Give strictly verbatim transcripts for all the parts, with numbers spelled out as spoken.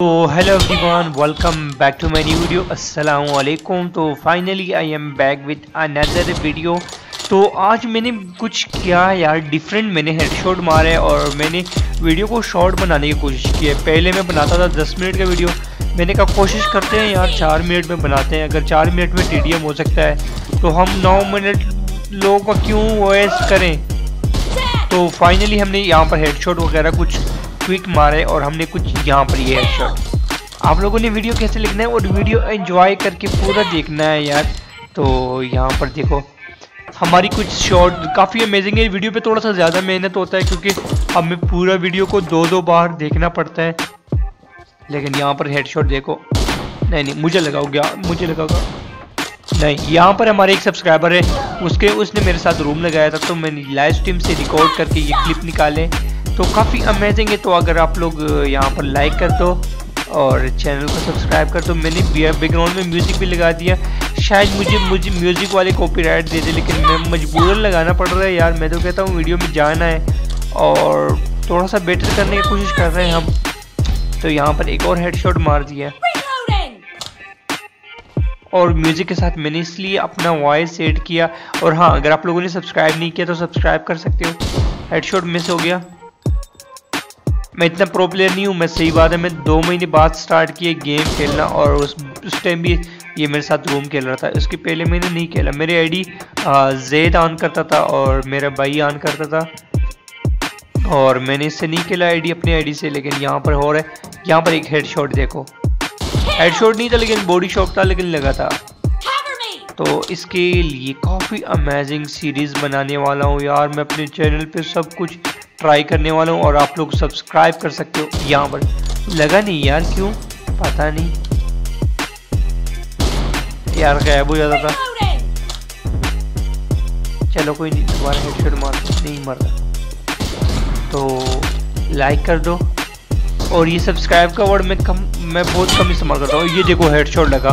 तो hello everyone, welcome back to my new video. अस्सलाम वालेकुम। तो finally I am back with another video. तो आज मैंने कुछ किया यार डिफरेंट, मैंने हेडशॉट मारे और मैंने वीडियो को शॉर्ट बनाने की कोशिश की है। पहले मैं बनाता था दस मिनट का वीडियो, मैंने कहा कोशिश करते हैं यार चार मिनट में बनाते हैं, अगर चार मिनट में टी डी एम हो सकता है तो हम नौ मिनट लोगों को क्यों वेस्ट करें। तो फाइनली हमने यहाँ पर हेडशॉट वगैरह कुछ क्विक मारे और हमने कुछ यहाँ पर ये हेडशॉट। आप लोगों ने वीडियो कैसे लिखना है और वीडियो एंजॉय करके पूरा देखना है यार। तो यहाँ पर देखो हमारी कुछ शॉट काफ़ी अमेजिंग है। वीडियो पे थोड़ा सा ज़्यादा मेहनत होता है क्योंकि हमें पूरा वीडियो को दो दो बार देखना पड़ता है, लेकिन यहाँ पर हेडशॉट देखो। नहीं नहीं मुझे लगा होगा, मुझे लगा होगा नहीं। यहाँ पर हमारे एक सब्सक्राइबर है, उसके उसने मेरे साथ रूम लगाया था, तो मैंने लाइव स्ट्रीम से रिकॉर्ड करके ये क्लिप निकाले तो काफ़ी अमेजिंग है। तो अगर आप लोग यहाँ पर लाइक कर दो और चैनल को सब्सक्राइब कर दो। मैंने बैकग्राउंड में म्यूज़िक भी लगा दिया, शायद मुझे मुझे म्यूज़िक वाले कॉपीराइट दे दे, लेकिन मैं मजबूरन लगाना पड़ रहा है यार। मैं तो कहता हूँ वीडियो में जाना है और थोड़ा सा बेटर करने की कोशिश कर रहे हैं हम। तो यहाँ पर एक और हेडशॉट मार दिया और म्यूज़िक के साथ मैंने इसलिए अपना वॉइस सेट किया। और हाँ, अगर आप लोगों ने सब्सक्राइब नहीं किया तो सब्सक्राइब कर सकते हो। हेडशॉट मिस हो गया, मैं इतना प्रो प्लेयर नहीं हूँ, मैं सही बात है। मैं दो महीने बाद स्टार्ट किया गेम खेलना और उस उस टाइम भी ये मेरे साथ रूम खेल रहा था, उसके पहले मैंने नहीं खेला। मेरी आईडी जैद ऑन करता था और मेरा भाई ऑन करता था और मैंने इससे नहीं खेला आईडी, अपनी आईडी से। लेकिन यहाँ पर हो रहा है, यहाँ पर एक हेडशॉट देखो। हेडशॉट नहीं था लेकिन बॉडी शॉट था, लेकिन लगा था। तो इसके लिए काफ़ी अमेजिंग सीरीज़ बनाने वाला हूँ यार। मैं अपने चैनल पर सब कुछ ट्राई करने वाला हूँ और आप लोग सब्सक्राइब कर सकते हो। यहाँ पर लगा नहीं यार, क्यों पता नहीं यार, गायब हो जाता था। चलो कोई नहीं, दोबारा हेडशॉट मार नहीं मारता। तो लाइक कर दो और ये सब्सक्राइब का वर्ड मैं कम मैं बहुत कम इस्तेमाल करता हूँ। ये देखो हेडशॉट लगा,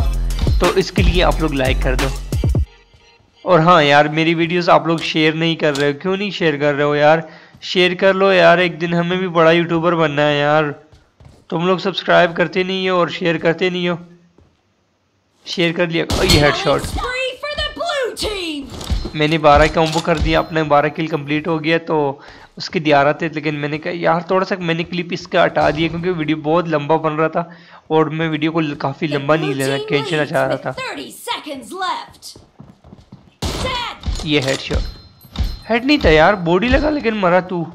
तो इसके लिए आप लोग लाइक कर दो। और हाँ यार, मेरी वीडियोस आप लोग शेयर नहीं कर रहे हो, क्यों नहीं शेयर कर रहे हो यार? शेयर कर लो यार, एक दिन हमें भी बड़ा यूट्यूबर बनना है यार। तुम लोग सब्सक्राइब करते नहीं हो और शेयर करते नहीं हो। शेयर कर लिया। और ये हेडशॉट मैंने बारह कॉम्बो कर दिया, अपना बारह किल कंप्लीट हो गया। तो उसके दियारा थे, लेकिन मैंने कहा यार थोड़ा सा मैंने क्लिप इसका हटा दिया क्योंकि वीडियो बहुत लंबा बन रहा था और मैं वीडियो को काफ़ी लंबा नहीं लेना खींचना चाह रहा था। ये हेडशॉट हेड नहीं था यार, बॉडी लगा लेकिन मरा तू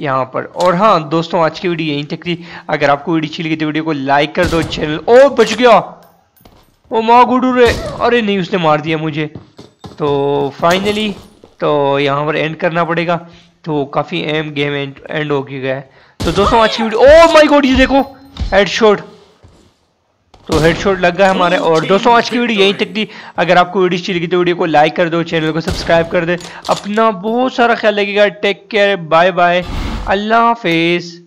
यहाँ पर। और हाँ दोस्तों, आज की वीडियो यहीं तक थी। अगर आपको वीडियो अच्छी लगी तो वीडियो को लाइक कर दो। चैनल ओ बच गया, ओ माँ गुडू रे, अरे नहीं उसने मार दिया मुझे। तो फाइनली तो यहाँ पर एंड करना पड़ेगा, तो काफ़ी एम गेम एंड, एंड हो गया है। तो दोस्तों आज की वीडियो, ओ माई गॉड ये देखो हेडशॉट, तो हेडशॉट लग गया हमारे। और दोस्तों आज की वीडियो यहीं तक थी। अगर आपको वीडियो अच्छी लगी तो वीडियो को लाइक कर दो, चैनल को सब्सक्राइब कर दे। अपना बहुत सारा ख्याल रखिएगा। टेक केयर, बाय बाय, अल्लाह हाफिज़।